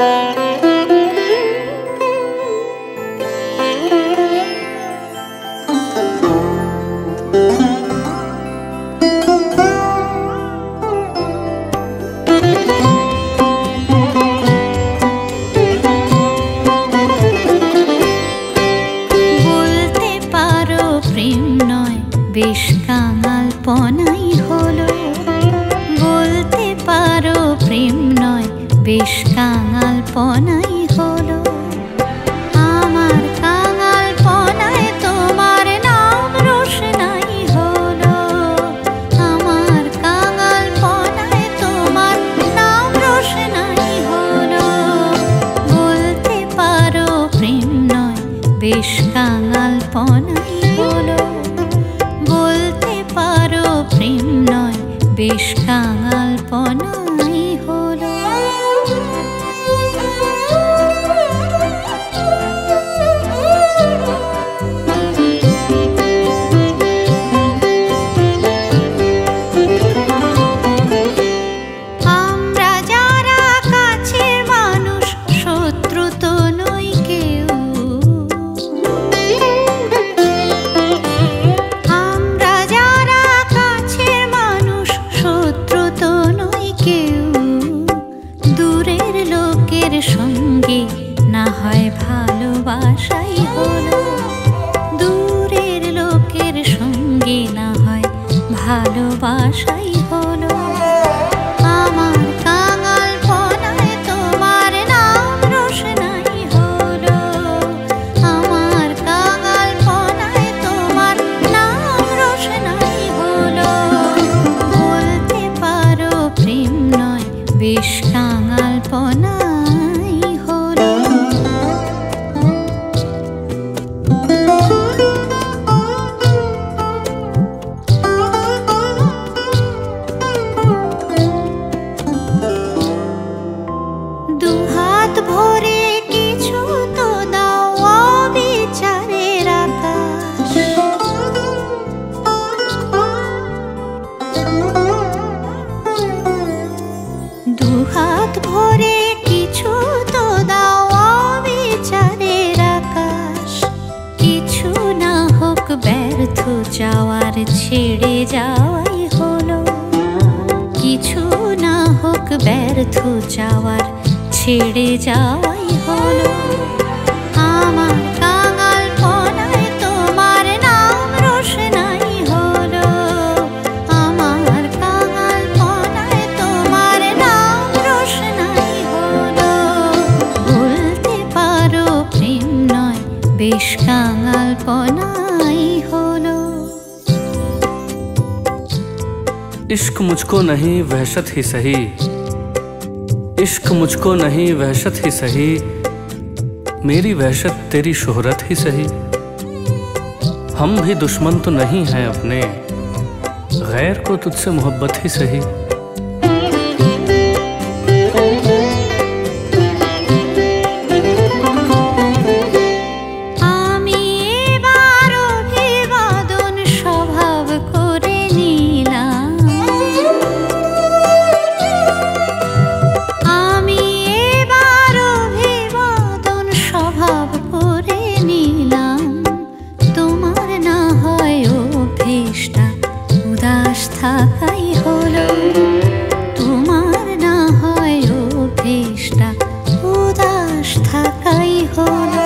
বলতে পারো প্রেম নয় বেশ কাঙাল পনাই হলো। আমার কাঙাল পনায় তোমার নাম রোশনাই হলো। আমার কাঙাল পনায় তোমার নাম রোশনাই হলো। বলতে পারো প্রেম নয় বেশ কাঙাল পনাই হলো। বলতে পারো প্রেম নয় বেশ কাঙাল পনাই হলো। আমরা যারা কাছের মানুষ শত্রু তো নই কেউ। আমরা যারা কাছের মানুষ শত্রু তো নই কেউ। দূরের লোকের সঙ্গে না হয় ভালোবাসাই হলো। দূরের লোকের সঙ্গে না হয় ভালোবাসাই হলো। আমার কাঙাল পনায় তোমার নাম রোশনাই হলো। আমার কাঙাল পনায় তোমার নাম রোশনাই হলো। বলতে পারো প্রেম নয় বেশ কাঙাল পনাই হলো। দুহাত ভরে কিছু তো দাও অবিচারের আকাশ। দুহাত ভরে কিছু তো দাও অবিচারের আকাশ। কিছু না হোক ব্যর্থ যাওয়ার ছেড়ে যাওয়াই হলো। কিছু না হোক ব্যর্থ যাওয়ার ছেড়ে যাওয়াই হলো। আমার কাঙাল পনায় তোমার নাম রোশনাই হলো। আমার কাঙাল পনায় তোমার নাম রোশনাই হলো। বলতে পারো প্রেম নয় বেশ কাঙাল পনাই হলো। इश्क मुझको नहीं वहशत ही सही। इश्क मुझको नहीं वहशत ही सही। मेरी वहशत तेरी शोहरत ही सही। हम भी दुश्मन तो नहीं हैं अपने, गैर को तुझसे मोहब्बत ही सही। থাকাই হলো। তোমার না হয় ও ভেষ্টা উদাস থাকাই হলো।